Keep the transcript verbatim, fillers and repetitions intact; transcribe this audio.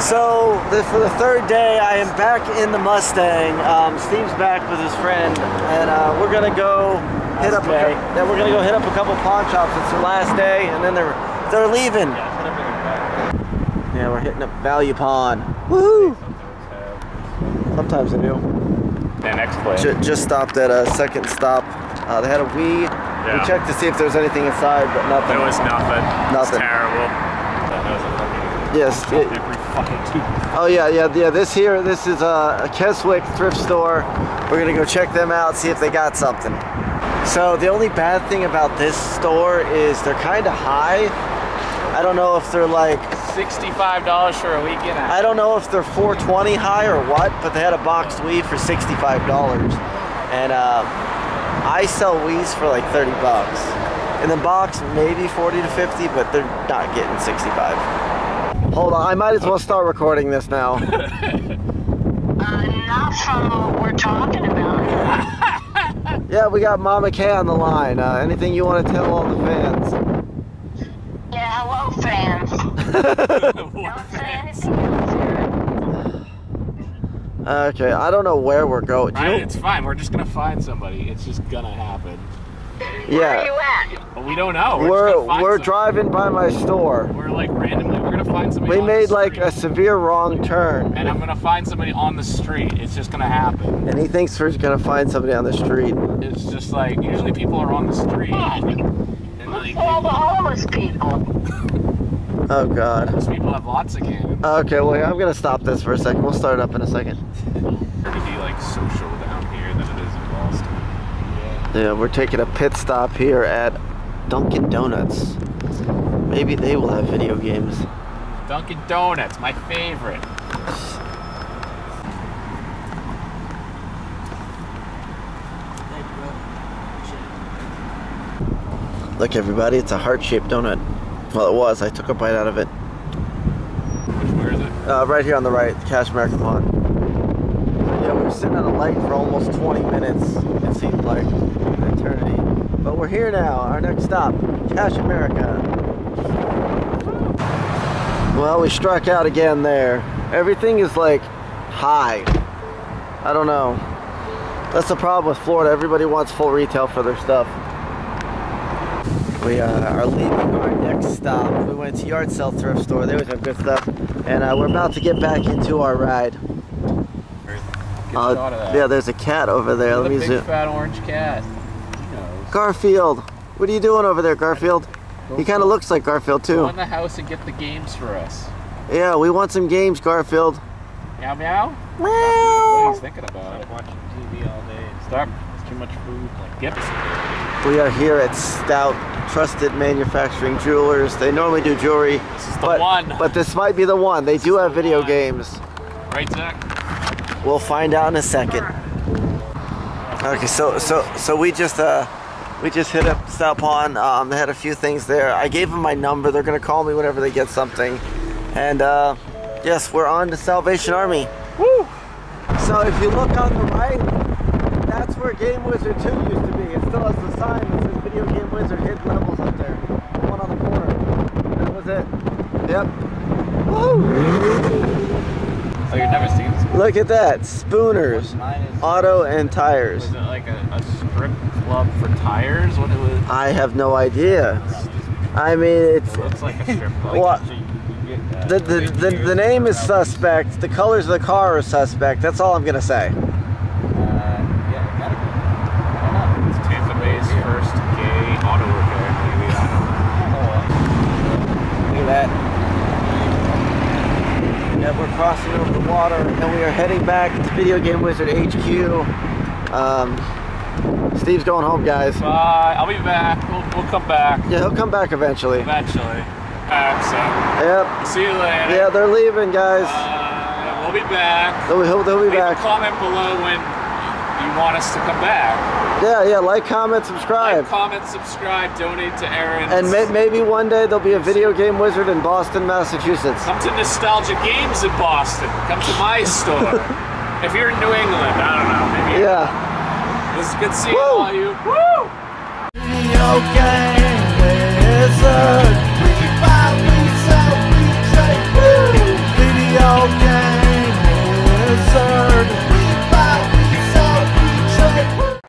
So the, for the third day, I am back in the Mustang. Um, Steve's back with his friend, and uh, we're gonna go hit up. A, yeah, we're gonna go hit up a couple pawn shops. It's their last day, and then they're they're leaving. Yeah, we're hitting up Value Pawn. Woohoo! Sometimes they do. Yeah, next place. J just stopped at a second stop. Uh, they had a Wii. Yeah. We checked to see if there was anything inside, but nothing. There was nothing. Nothing. It was terrible. Yes. It, oh yeah, yeah, yeah. This here, this is a, a Keswick thrift store. We're gonna go check them out, see if they got something. So the only bad thing about this store is they're kind of high. I don't know if they're like sixty-five dollars for a weekend. I don't know if they're four twenty high or what, but they had a boxed Wii for sixty-five dollars, and uh, I sell Wiis for like thirty bucks. In the box, maybe forty to fifty, but they're not getting sixty-five. Hold on, I might as well start recording this now. uh, not from what we're talking about. Yeah, we got Mama K on the line. Uh, anything you want to tell all the fans? Yeah, hello, fans. Don't say anything else. Okay, I don't know where we're going. Right, it's fine, we're just going to find somebody. It's just going to happen. Yeah. Where are you at? Well, we don't know. We're, we're, just we're driving by my store. We're like randomly. We're gonna find somebody. We made like a severe wrong turn. And I'm gonna find somebody on the street. It's just gonna happen. And he thinks we're gonna find somebody on the street. It's just like usually people are on the street. And like, all the homeless people. Oh God. Those people have lots of games. Okay, well I'm gonna stop this for a second. We'll start up in a second. Pretty like social down here than it is in Boston. Yeah, we're taking a pit stop here at Dunkin' Donuts. Maybe they will have video games. Dunkin' Donuts, my favorite. Look everybody, it's a heart-shaped donut. Well, it was. I took a bite out of it. Where is it? Uh, right here on the right, Cash America Lawn. Yeah, we were sitting at a light for almost twenty minutes. It seemed like an eternity. But we're here now. Our next stop, Cash America. Well, we struck out again there. Everything is like high. I don't know. That's the problem with Florida. Everybody wants full retail for their stuff. We uh, are leaving our next stop. We went to Yard Sale Thrift Store. They always have good stuff. And uh, we're about to get back into our ride. Uh, yeah, there's a cat over there. Let me zoom. Big fat orange cat. Garfield, what are you doing over there, Garfield? Go he kind of looks like Garfield too. Go in the house and get the games for us. Yeah, we want some games, Garfield. Meow meow. Meow. What are you thinking about? Stop watching T V all day. Stop. It's too much food. Like, get us. We are here at Stout Trusted Manufacturing Jewelers. They normally do jewelry. This is the but, one. But this might be the one. They this do have the video one. games. Right, Zach? We'll find out in a second. Okay, so so so we just uh we just hit up Stout Pawn. Um, they had a few things there. I gave them my number. They're gonna call me whenever they get something. And uh, yes, we're on to Salvation Army. Woo! So if you look on the right, that's where Game Wizard two used to be. It still has the sign that says Video Game Wizard hidden levels up there. The one on the corner. That was it. Yep. Woo! Oh, you've never seen this. Look at that, Spooners, Auto and Tires. Was it like a, a strip club for tires? What it was? I have no idea. I mean, it's... It looks like a strip club. Well, the, the, the, the name is suspect, the colors of the car are suspect, that's all I'm gonna say. Uh, yeah, it gotta be. I don't know. It's Tampa Bay's first gay auto repair, maybe. Look at that. Yeah, we're crossing over the water and we are heading back to Video Game Wizard H Q. Um, Steve's going home, guys. Bye. I'll be back. We'll, we'll come back. Yeah, he'll come back eventually. Eventually. Alright, so. Yep. We'll see you later. Yeah, they're leaving, guys. Uh, we'll be back. They'll, he'll, they'll be Leave back. A comment below when you want us to come back. Yeah, yeah. Like, comment, subscribe. Like, comment, subscribe. Donate to Aaron. And may maybe one day there'll be a Video Game Wizard in Boston, Massachusetts. Come to Nostalgia Games in Boston. Come to my store. If you're in New England, I don't know. Maybe. Yeah. This is good seeing all you. Woo! Video Game Wizard.